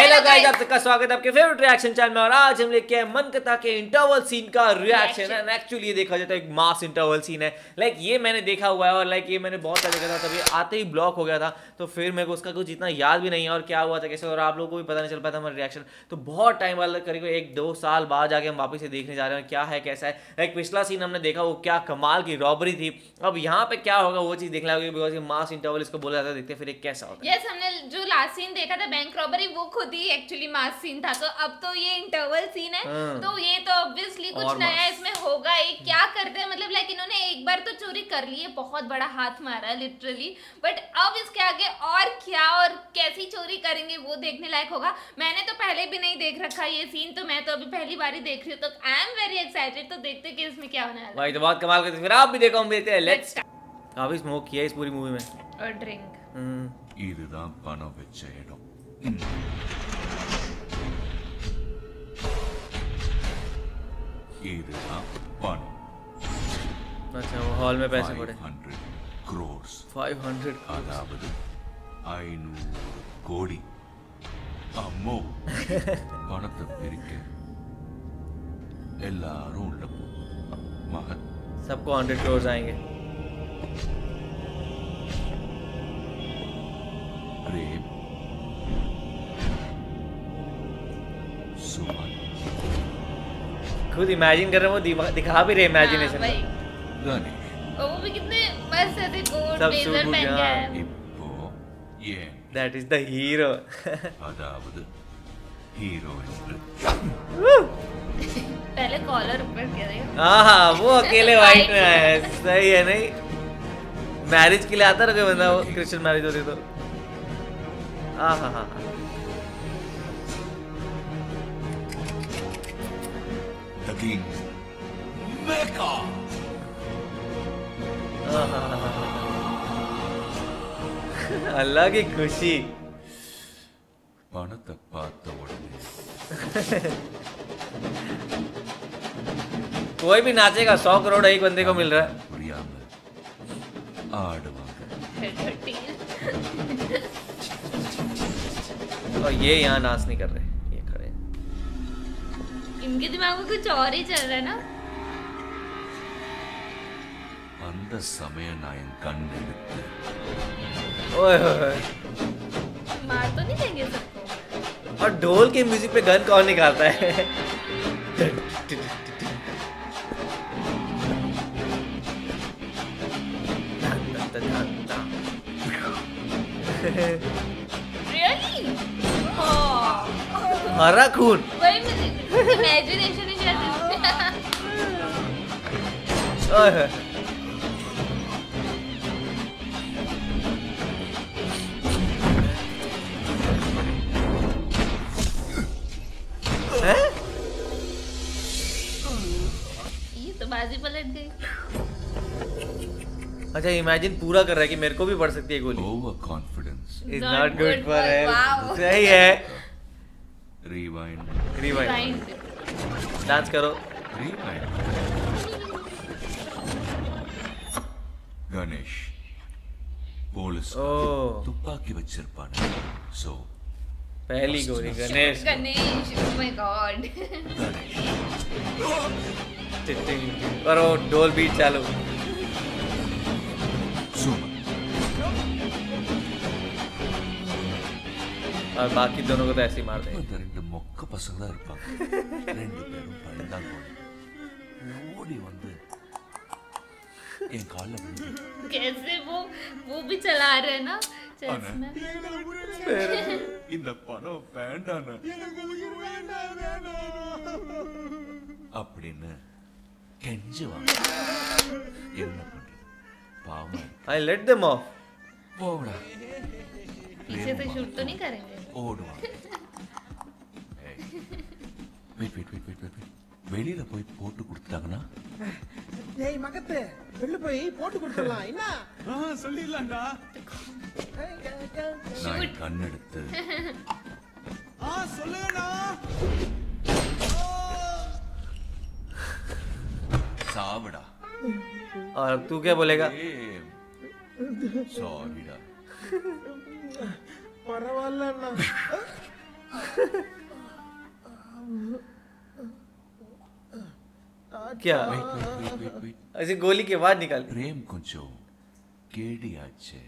Hello guys, आप सबका स्वागत है आपके फेवरेट रिएक्शन चैनल में। और आज हम लेके आए मनकथा के इंटरवल सीन का रिएक्शन। एंड एक्चुअली ये देखा जाए तो एक मास इंटरवल सीन है। ये मैंने देखा हुआ है और ये मैंने बहुत सारे देखा था, तभी आते ही ब्लॉक हो गया था, तो फिर मेरे को उसका कुछ इतना याद भी नहीं है और क्या हुआ था कैसे, और आप लोगों को भी पता नहीं चल पाया था हमारा रिएक्शन। तो बहुत टाइम वाला, करीब 1-2 साल बाद जाके हम वापस से देखने जा रहे हैं क्या है कैसा है। पिछला सीन हमने देखा वो क्या कमाल की रॉबरी थी, अब यहाँ पे क्या होगा वो चीज़ देखना होगी, बिकॉज मास इंटरवल इसको बोला जाता है। देखते फिर कैसा होता है। हमने जो लास्ट सीन देखा था बैंक रॉबरी, वो एक्चुअली मास सीन था, तो अब तो ये इंटरवल सीन है। तो ये तो ऑब्वियसली कुछ नया इसमें होगा। ये क्या करते हैं, मतलब इन्होंने एक बार तो चोरी कर ली है, बहुत बड़ा हाथ मारा लिटरली, बट अब इसके आगे और क्या और कैसी चोरी करेंगे वो देखने लायक होगा। मैंने तो पहले भी नहीं देख रखा ये सीन, तो मैं तो अभी पहली बार ही देख रही हूँ, तो आई एम वेरी एक्साइटेड। तो देखते कि इसमें क्या होने वाला है। तो बहुत कमाल करते हैं, फिर आप भी देखो, हम देखते हैं। लेट्स अभी स्मोक किया इस पूरी मूवी में और ड्रिंक ईरदा पानो विच हेडो। अच्छा, वो हॉल में पैसे पड़े 500 करोड़ அதாவது 500 கோடி அம்மோ பணத்தை பிரிக்க எல்லாரும் மகன் सबको 100 करोड़ आएंगे। प्रेम खुद इमेजिन कर रहे हैं, वो दिखा भी रहे इमेजिनेशन। वो भी कितने बस ऐसे कोट ब्लेजर पहन के है। ये दैट इज द हीरो। पहले कॉलर ऊपर कर रहे हैं। हां, वो अकेले वाइट में है, सही है नहीं? मैरिज के लिए आता रहे बंदा, वो क्रिश्चियन मैरिज होती तो। हां हां हां, अल्लाह की खुशी। पाना तक बात तो कोई भी नाचेगा, 100 करोड़ एक बंदे को मिल रहा है। और ये यहाँ नाच नहीं कर रहे, इनके दिमाग में कुछ और ही चल रहा है ना। अंदर समय नायन कंडे लगते। ओए होए, मार तो नहीं देंगे सबको। और ढोल के म्यूजिक पे गन कौन निकालता है? Really? हरा खून। इमेजिनेशन ही जाती है। ये तो बाजी पलट गई। अच्छा, इमेजिन पूरा कर रहा है कि मेरे को भी पड़ सकती है गोली। Over confidence is not good for health. सही है। रिवाइंड डांस करो। गणेश पुलिस तुपाकी बच्चर पाना। सो पहली गोली गणेश। Oh my God. करो डोल बीट चालू। और बाकी दोनों को तो ऐसे ही मार देंगे। मोक्का पसंद कैसे वो भी चला रहे ना पीछे से शूट तो नहीं करेंगे। और तू क्या बोलेगा? सॉरी परवाला ना। क्या ऐसे गोली के बाद निकाल प्रेम कुंजो केडिया अच्छे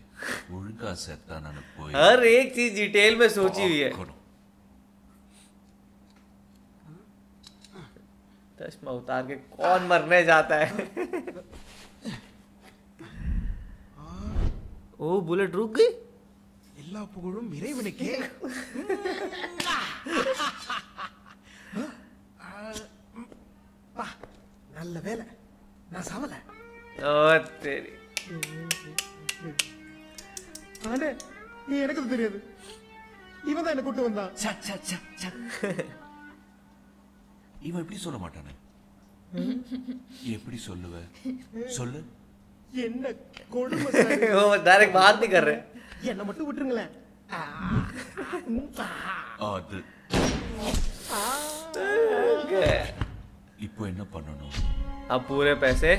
उनका सत्ता ना कोई हर एक चीज डिटेल में सोची हुई है। चश्मा उतार के कौन मरने जाता है। ओ बुलेट रुक गई इल्ला पकड़ो मेरे ही बने के पा नल्ला बेला ना सावला ओ तेरी आने ये எனக்கு தெரியாது இவன் தான் என்ன கூட்டி வந்தான் ச ச ச ச இவன் எப்படி சொல்ல மாட்டானே எப்படி சொல்லுவே சொல்லு என்ன கொடுமை சார் ஓ डायरेक्ट बात नहीं कर रहे என்ன மட்டும் விட்டுருங்களே அது ओके इप्पो इन्ना पन्नो अब पूरे पैसे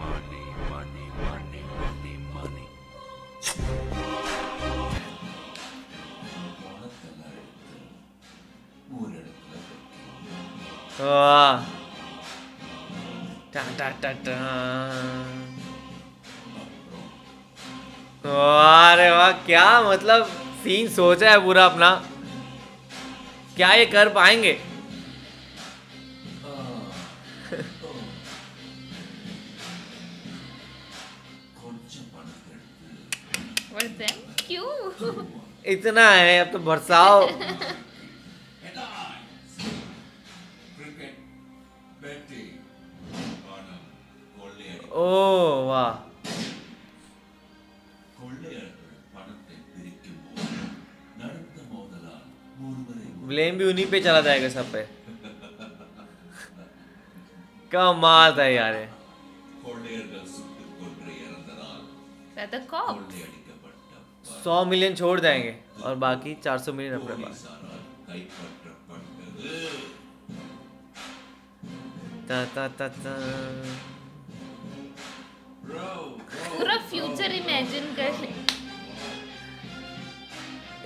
माने माने माने माने माने वाह टा टा टा टा अरे वाह क्या मतलब सीन सोचा है पूरा अपना। क्या ये कर पाएंगे? क्यों इतना है अब तो बरसाओ। ओ वाह ब्लेम भी उन्हीं पे चला जाएगा सब पे। कमाल था यार। $100 मिलियन छोड़ जाएंगे और बाकी $400 मिलियन अपने पास। ता ता ता ता पूरा फ्यूचर इमेजिन कर ले।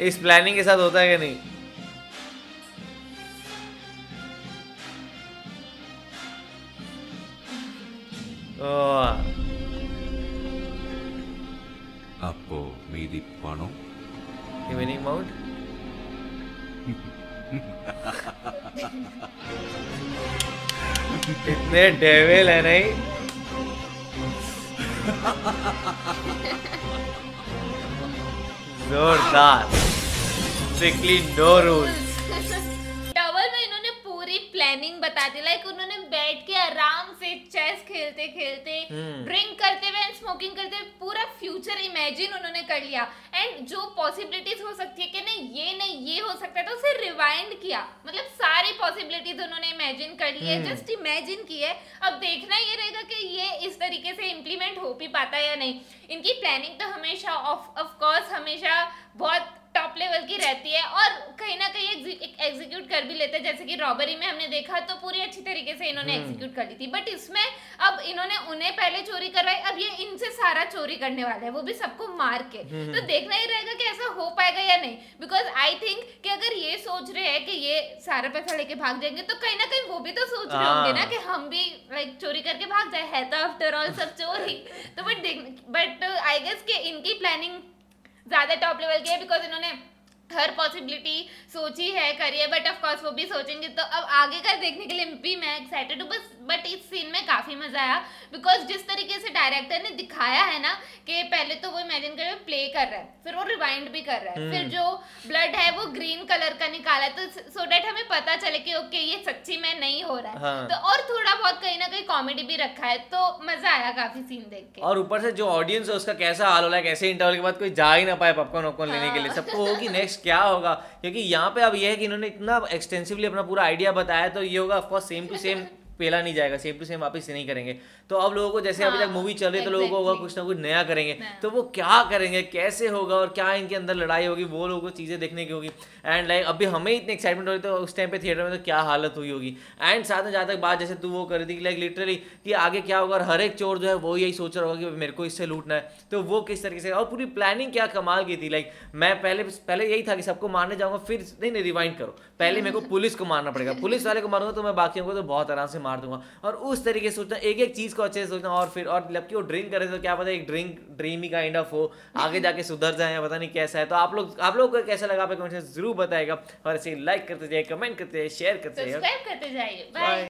इस प्लानिंग के साथ होता है कि नहीं? आपको मेरी पानो इवनिंग माउंट इतने डेविल है नहीं। जोरदार स्ट्रिक्टली नो रूल्स। डबल में इन्होंने पूरी प्लानिंग बता दी। लाइक उन्होंने बैठ के आराम से चेस खेलते खेलते ड्रिंक करते हुए स्मोकिंग करते हुए पूरा फ्यूचर इमेजिन उन्होंने कर लिया। एंड जो पॉसिबिलिटीज हो सकती है कि नहीं ये हो सकता है तो उसे रिवाइंड किया। मतलब सारी पॉसिबिलिटीज उन्होंने इमेजिन कर ली है, जस्ट इमेजिन की है। अब देखना ये रहेगा कि ये इस तरीके से इम्प्लीमेंट हो भी पाता है या नहीं। इनकी प्लानिंग तो हमेशा ऑफ कोर्स हमेशा बहुत टॉप लेवल की रहती है और कहीं ना कहीं एग्जीक्यूट कर भी लेते हैं। जैसे कि रॉबरी में हमने देखा तो पूरी अच्छी तरीके से इन्होंने एग्जीक्यूट कर ली थी। बट इसमें अब इन्होंने उन्हें पहले चोरी करवाई, अब ये इनसे सारा चोरी करने वाला है, वो भी सबको मार के। तो देखना ही रहेगा कि ऐसा हो पाएगा या नहीं। बिकॉज आई थिंक कि अगर ये सोच रहे हैं कि ये सारा पैसा लेके भाग जाएंगे तो कहीं ना कहीं वो भी तो सोच रहे होंगे ना कि हम भी लाइक चोरी करके भाग जाए। है तो आफ्टर ऑल सब चोरी। तो बट आई गेस कि इनकी प्लानिंग ज़्यादा टॉप लेवल की है बिकॉज इन्होंने हर पॉसिबिलिटी सोची है करी है। बट ऑफकोर्स वो भी सोचेंगे। तो अब आगे का देखने के लिए भी मैं एक्साइटेड हूँ बस। बट इस सीन में काफ़ी मज़ा आया बिकॉज जिस तरीके से डायरेक्टर ने दिखाया है ना कि पहले तो वो इमेजिन कर प्ले कर रहा है, फिर वो रिवाइंड भी कर रहा है, फिर जो ब्लड है वो ग्रीन कलर का निकाला है तो सो डैट हमें पता चले कि ओके ये सच्ची में नहीं हो रहा है। हाँ। तो और थोड़ा बहुत कहीं ना कहीं कॉमेडी भी रखा है तो मज़ा आया काफ़ी सीन देख के। और ऊपर से जो ऑडियंस है उसका कैसा हाल हो रहा है, कैसे इंटरवल के बाद कोई जा ही ना पाए पॉपकॉर्न वॉपकॉर्न लेने के लिए। सबको होगी नेक्स्ट क्या होगा क्योंकि यहाँ पे अब यह है कि इन्होंने इतना एक्सटेंसिवली अपना पूरा आइडिया बताया तो ये होगा of course same to same पेला नहीं जाएगा, सेम टू सेम वापस नहीं करेंगे। तो अब लोगों को जैसे अभी तक मूवी चल रही है तो लोगों को होगा कुछ ना कुछ नया करेंगे, तो वो क्या करेंगे, कैसे होगा और क्या इनके अंदर लड़ाई होगी, वो लोगों को चीज़ें देखने की होगी। एंड लाइक अभी हमें इतनी एक्साइटमेंट हो रही, तो उस टाइम पे थिएटर में तो क्या हालत हुई होगी। एंड साथ में जहाँ तक बात जैसे तू वो कर रही थी लाइक लिटरली कि आगे क्या होगा, और हर एक चोर जो है वो यही सोच रहा होगा कि मेरे को इससे लूटना है, तो वो किस तरीके से, और पूरी प्लानिंग क्या कमाल की थी। लाइक मैं पहले यही था कि सबको मारने जाऊँगा, फिर नहीं रिवाइंड करो, पहले मेरे को पुलिस को मारना पड़ेगा, पुलिस वाले को मारूंगा तो मैं बाकियों को तो बहुत आराम से मार दूंगा, और उस तरीके से सोचना, एक एक चीज़ को अच्छे से सोचना। और फिर और जबकि वो ड्रिंक करे तो क्या पता एक ड्रिंक ड्रीम ही काइंड ऑफ हो, आगे जाके सुधर जाए या पता नहीं कैसा है। तो आप लोग को कैसा लगा आप कमेंट में जरूर बताएगा, और ऐसे लाइक करते जाइए, कमेंट करते जाइए, शेयर करते जाइए, सब्सक्राइब करते जाइए। बाय।